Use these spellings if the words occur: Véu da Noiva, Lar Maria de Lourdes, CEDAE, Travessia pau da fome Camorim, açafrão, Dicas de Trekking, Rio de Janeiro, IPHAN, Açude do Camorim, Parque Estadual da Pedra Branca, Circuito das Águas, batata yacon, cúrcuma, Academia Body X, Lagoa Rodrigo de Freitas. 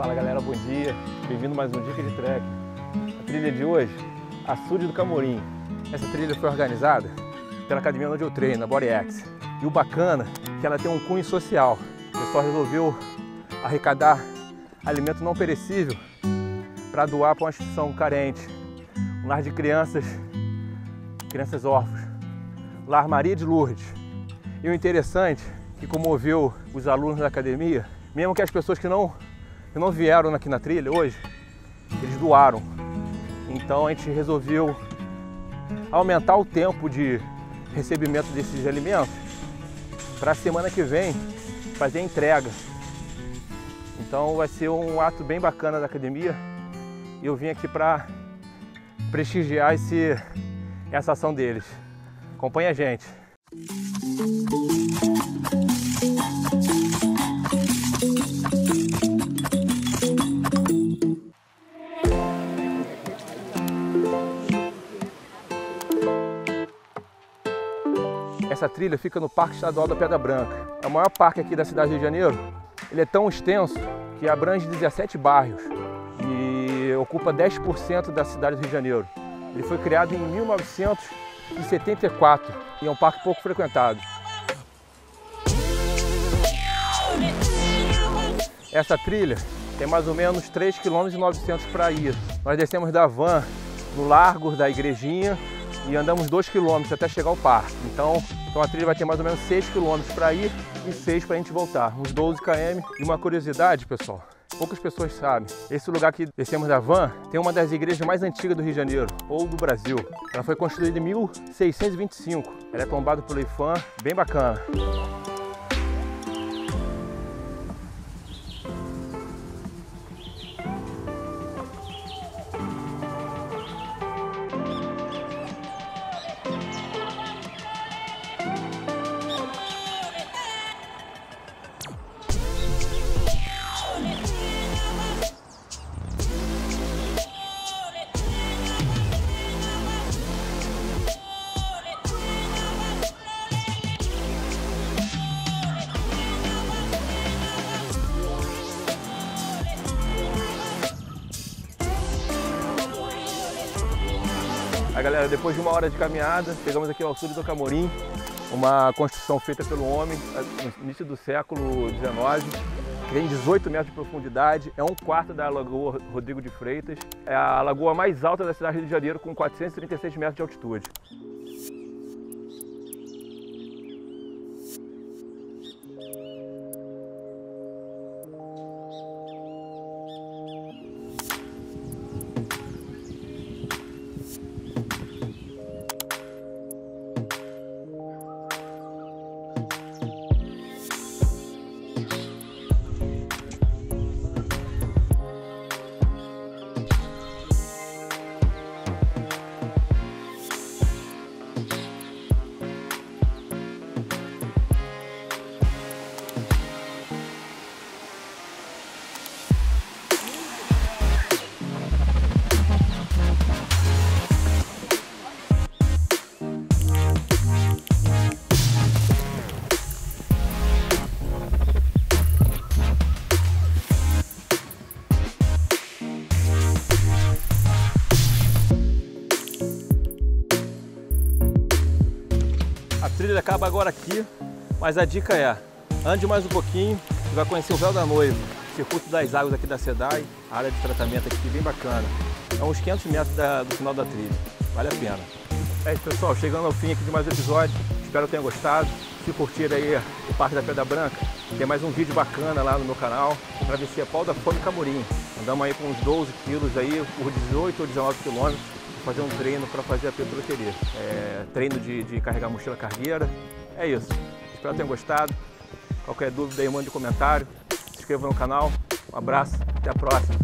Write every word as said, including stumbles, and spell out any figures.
Fala galera, bom dia, bem-vindo a mais um Dica de Trek. A trilha de hoje, Açude do Camorim. Essa trilha foi organizada pela academia onde eu treino, a Body X. E o bacana é que ela tem um cunho social. O pessoal resolveu arrecadar alimento não perecível para doar para uma instituição carente, um lar de crianças, crianças órfãs, Lar Maria de Lourdes. E o interessante que comoveu os alunos da academia, mesmo que as pessoas que não, que não vieram aqui na trilha hoje, eles doaram. Então a gente resolveu aumentar o tempo de recebimento desses alimentos para a semana que vem fazer a entrega. Então vai ser um ato bem bacana da academia e eu vim aqui para prestigiar esse, essa ação deles. Acompanha a gente. Essa trilha fica no Parque Estadual da Pedra Branca. É o maior parque aqui da cidade do Rio de Janeiro. Ele é tão extenso que abrange dezessete bairros e ocupa dez por cento da cidade do Rio de Janeiro. Ele foi criado em mil novecentos e setenta e quatro e é um parque pouco frequentado. Essa trilha tem mais ou menos três vírgula nove quilômetros para ir. Nós descemos da van no largo da igrejinha e andamos dois quilômetros até chegar ao parque. Então, então a trilha vai ter mais ou menos seis quilômetros para ir e seis para a gente voltar, uns doze quilômetros. E uma curiosidade, pessoal, poucas pessoas sabem, esse lugar que descemos da van tem uma das igrejas mais antigas do Rio de Janeiro, ou do Brasil. Ela foi construída em mil seiscentos e vinte e cinco, ela é tombada pelo IPHAN, bem bacana. Aí galera, depois de uma hora de caminhada, chegamos aqui ao Açude do Camorim, uma construção feita pelo homem no início do século dezenove, tem dezoito metros de profundidade, é um quarto da Lagoa Rodrigo de Freitas, é a lagoa mais alta da cidade do Rio de Janeiro com quatrocentos e trinta e seis metros de altitude. A trilha acaba agora aqui, mas a dica é, ande mais um pouquinho e vai conhecer o Véu da Noiva, o Circuito das Águas aqui da CEDAE, a área de tratamento aqui bem bacana. É uns quinhentos metros da, do final da trilha, vale a pena. É isso pessoal, chegando ao fim aqui de mais um episódio, espero que tenham gostado. Se curtir aí o Parque da Pedra Branca, tem mais um vídeo bacana lá no meu canal, Travessia Pau da Fome Camorim. Andamos aí com uns doze quilos aí, por dezoito ou dezenove quilômetros. Fazer um treino para fazer a petroqueria, é, treino de, de carregar mochila cargueira, é isso. Espero que tenham gostado, qualquer dúvida aí mande um comentário, se inscreva no canal, um abraço, até a próxima.